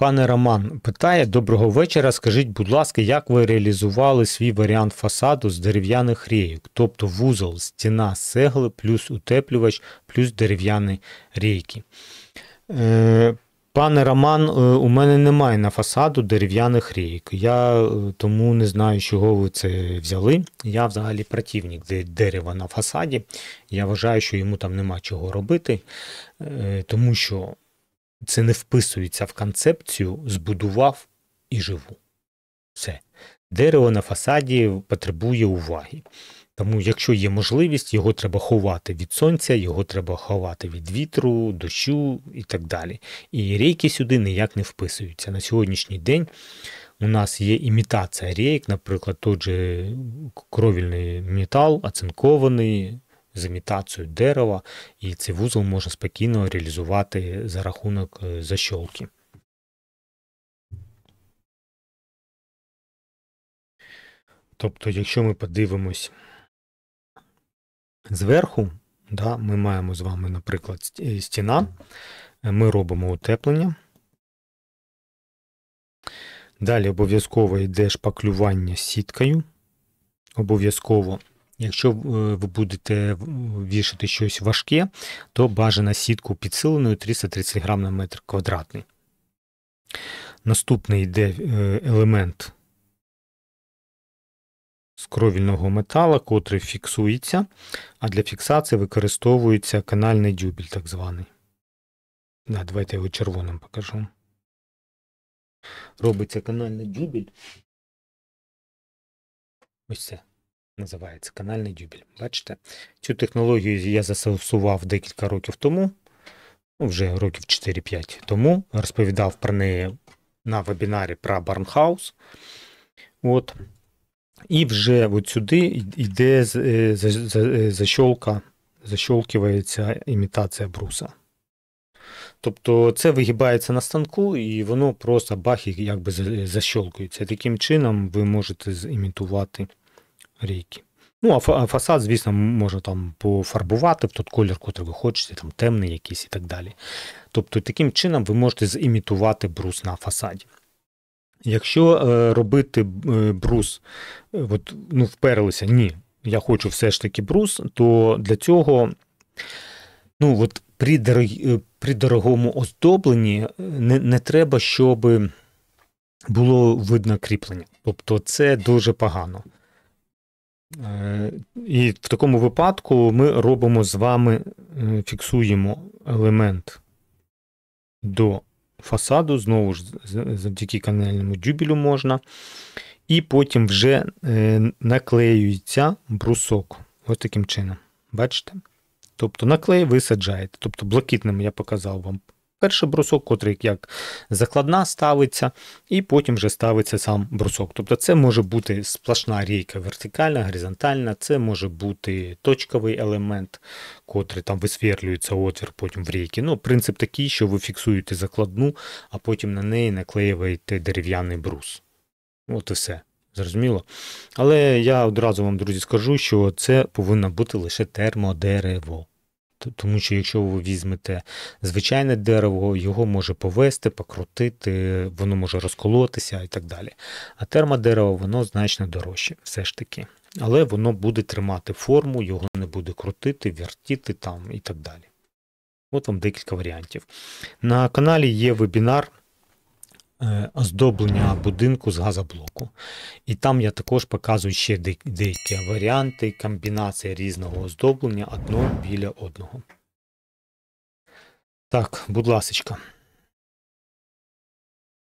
Пане Роман питає, доброго вечора, скажіть, будь ласка, як ви реалізували свій варіант фасаду з дерев'яних рейок, тобто вузол, стіна з цегли, плюс утеплювач, плюс дерев'яні рейки? Пане Роман, у мене немає на фасаду дерев'яних рейок, я тому не знаю, з чого ви це взяли. Я взагалі противник дерева на фасаді, я вважаю, що йому там нема чого робити, тому що це не вписується в концепцію «збудував і живу». Все. Дерево на фасаді потребує уваги. Тому, якщо є можливість, його треба ховати від сонця, його треба ховати від вітру, дощу і так далі. І рейки сюди ніяк не вписуються. На сьогоднішній день у нас є імітація рейк, наприклад, той же кровельний метал, оцинкований, з імітацією дерева, і цей вузол можна спокійно реалізувати за рахунок защёлки. Тобто, якщо ми подивимось зверху, да, ми маємо з вами, наприклад, стіна, ми робимо утеплення. Далі обов'язково йде шпаклювання сіткою. Обов'язково. Якщо ви будете вішати щось важке, то бажано сітку підсиленою 330 грам на метр квадратний. Наступний йде елемент з кровільного металу, котрий фіксується, а для фіксації використовується канальний дюбель так званий. Да, давайте його червоним покажу. Робиться канальний дюбель. Ось це. Називається канальний дюбель. Бачите, цю технологію я застосував декілька років тому, вже років 4-5 тому, розповідав про неї на вебінарі про Барнхаус. От. І вже от сюди йде защёлка, защёлкується імітація бруса. Тобто це вигибається на станку і воно просто бах якби защёлкується. Таким чином ви можете імітувати рейки. Ну, а фасад, звісно, можна там пофарбувати в той колір, який ви хочете, там темний якийсь і так далі. Тобто, таким чином ви можете зімітувати брус на фасаді. Якщо робити брус, от, ну, вперлися, ні, я хочу все ж таки брус, то для цього, ну, от при дорогому оздобленні не треба, щоб було видно кріплення. Тобто, це дуже погано. І в такому випадку ми робимо з вами, фіксуємо елемент до фасаду, знову ж завдяки канальному дюбелю можна, і потім вже наклеюється брусок. Ось таким чином. Бачите? Тобто наклей ви саджаєте. Тобто блакитним я показав вам перший брусок, котрий як закладна ставиться, і потім вже ставиться сам брусок. Тобто це може бути сплошна рейка вертикальна, горизонтальна, це може бути точковий елемент, котрий там висвітлюється отвір потім в рейки. Ну, принцип такий, що ви фіксуєте закладну, а потім на неї наклеюєте дерев'яний брус. От і все. Зрозуміло? Але я одразу вам, друзі, скажу, що це повинно бути лише термодерево. Тому що якщо ви візьмете звичайне дерево, його може повести, покрутити, воно може розколотися і так далі. А термодерево, воно значно дорожче, все ж таки. Але воно буде тримати форму, його не буде крутити, вертіти там і так далі. От вам декілька варіантів. На каналі є вебінар оздоблення будинку з газоблоку. І там я також показую ще деякі варіанти, комбінації різного оздоблення одного біля одного. Так, будь ласочка.